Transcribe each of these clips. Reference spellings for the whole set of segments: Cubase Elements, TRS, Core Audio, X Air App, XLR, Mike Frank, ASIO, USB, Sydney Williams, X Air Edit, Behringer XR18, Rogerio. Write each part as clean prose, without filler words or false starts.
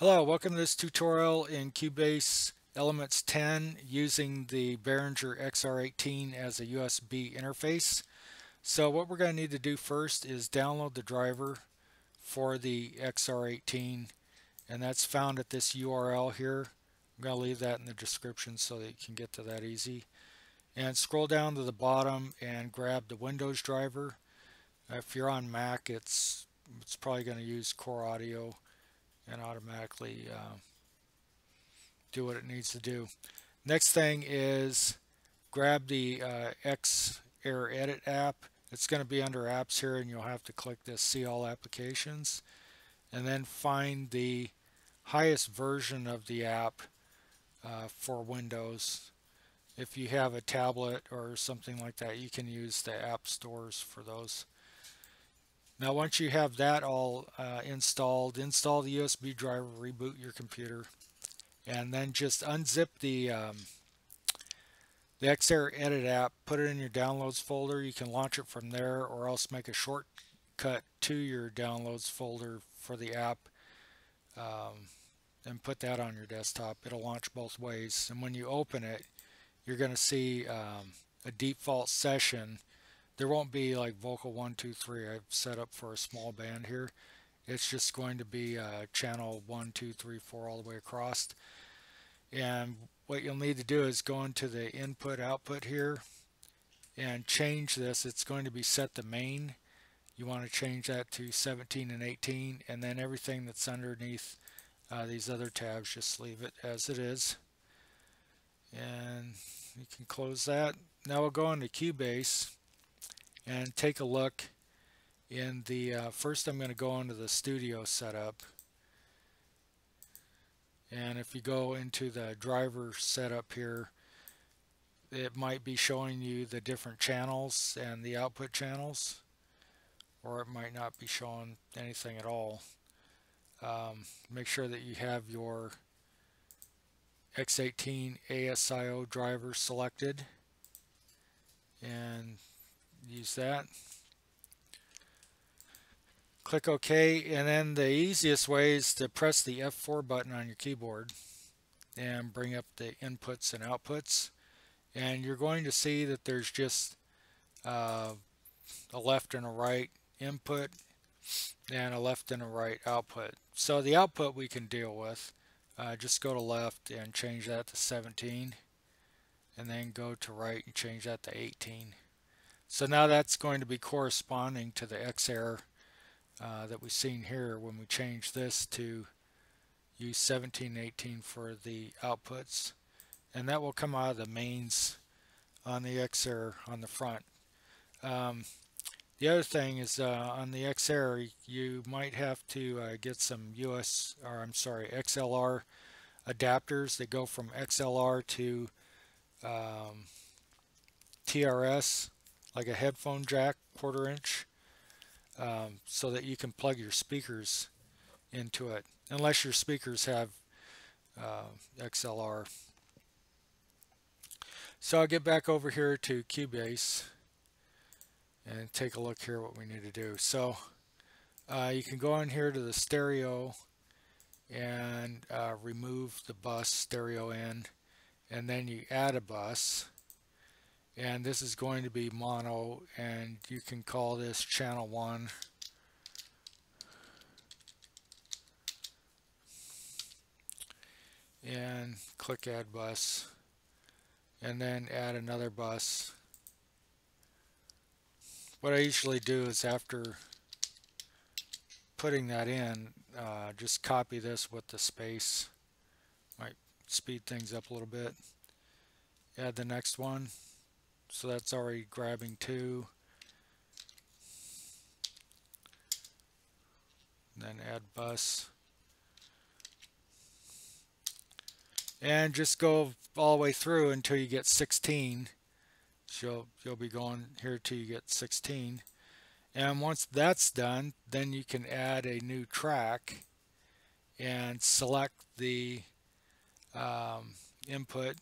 Hello, welcome to this tutorial in Cubase Elements 10 using the Behringer XR18 as a USB interface. So what we're going to need to do first is download the driver for the XR18, and that's found at this URL here. I'm going to leave that in the description so that you can get to that easy. And scroll down to the bottom and grab the Windows driver. If you're on Mac, it's probably going to use Core Audio and automatically do what it needs to do. Next thing is grab the X Air Edit app. It's going to be under apps here, and you'll have to click this see all applications, and then find the highest version of the app for Windows. If you have a tablet or something like that, you can use the app stores for those. Now once you have that all installed, install the USB driver, reboot your computer, and then just unzip the X Air Edit app, put it in your downloads folder. You can launch it from there or else make a shortcut to your downloads folder for the app and put that on your desktop. It'll launch both ways, and when you open it, you're going to see a default session. There won't be like vocal 1, 2, 3 I've set up for a small band here. It's just going to be channel 1, 2, 3, 4 all the way across. And what you'll need to do is go into the input output here and change this. It's going to be set to main. You want to change that to 17 and 18, and then everything that's underneath these other tabs, just leave it as it is. And you can close that. Now we'll go into Cubase and take a look in the first I'm going to go into the studio setup, and if you go into the driver setup here, it might be showing you the different channels and the output channels, or it might not be showing anything at all. Make sure that you have your X18 ASIO driver selected and use that. Click OK, and then the easiest way is to press the F4 button on your keyboard and bring up the inputs and outputs, and you're going to see that there's just a left and a right input and a left and a right output. So the output we can deal with. Just go to left and change that to 17, and then go to right and change that to 18. So now that's going to be corresponding to the X Air that we've seen here when we change this to use 17 and 18 for the outputs. And that will come out of the mains on the X Air on the front. The other thing is on the X Air, you might have to get some XLR adapters that go from XLR to TRS. Like a headphone jack, 1/4 inch, so that you can plug your speakers into it, unless your speakers have XLR. So I'll get back over here to Cubase and take a look here what we need to do. So you can go in here to the stereo and remove the bus stereo in, and then you add a bus. And this is going to be mono, and you can call this channel 1. And click add bus. And then add another bus. What I usually do is after putting that in, just copy this with the space. Might speed things up a little bit. Add the next one. So that's already grabbing 2. And then add bus. And just go all the way through until you get 16. So you'll be going here till you get 16. And once that's done, then you can add a new track and select the input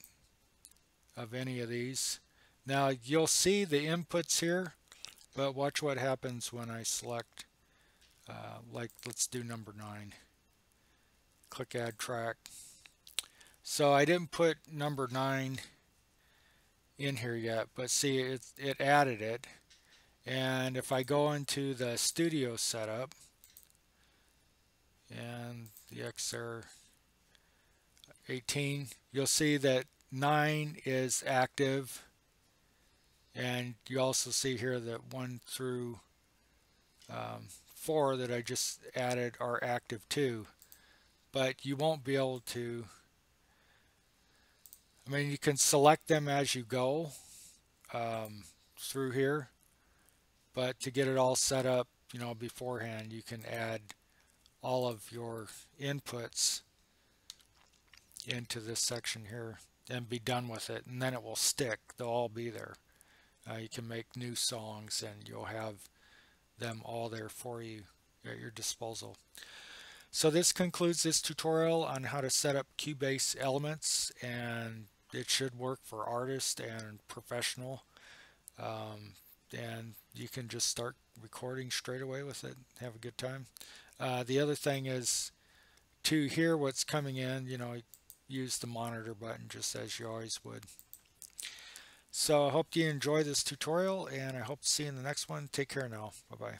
of any of these. Now you'll see the inputs here, but watch what happens when I select, like let's do number 9. click add track. So I didn't put number 9 in here yet, but see it added it. And if I go into the studio setup and the X Air 18, you'll see that 9 is active, and you also see here that 1 through 4 that I just added are active too. But you won't be able to, I mean, you can select them as you go through here, but to get it all set up, you know, beforehand, you can add all of your inputs into this section here and be done with it, and then it will stick. They'll all be there. You can make new songs and you'll have them all there for you at your disposal. So this concludes this tutorial on how to set up Cubase Elements, and it should work for artist and professional, and you can just start recording straight away with it, have a good time. The other thing is to hear what's coming in, you know, use the monitor button just as you always would. So I hope you enjoy this tutorial, and I hope to see you in the next one. Take care now. Bye-bye.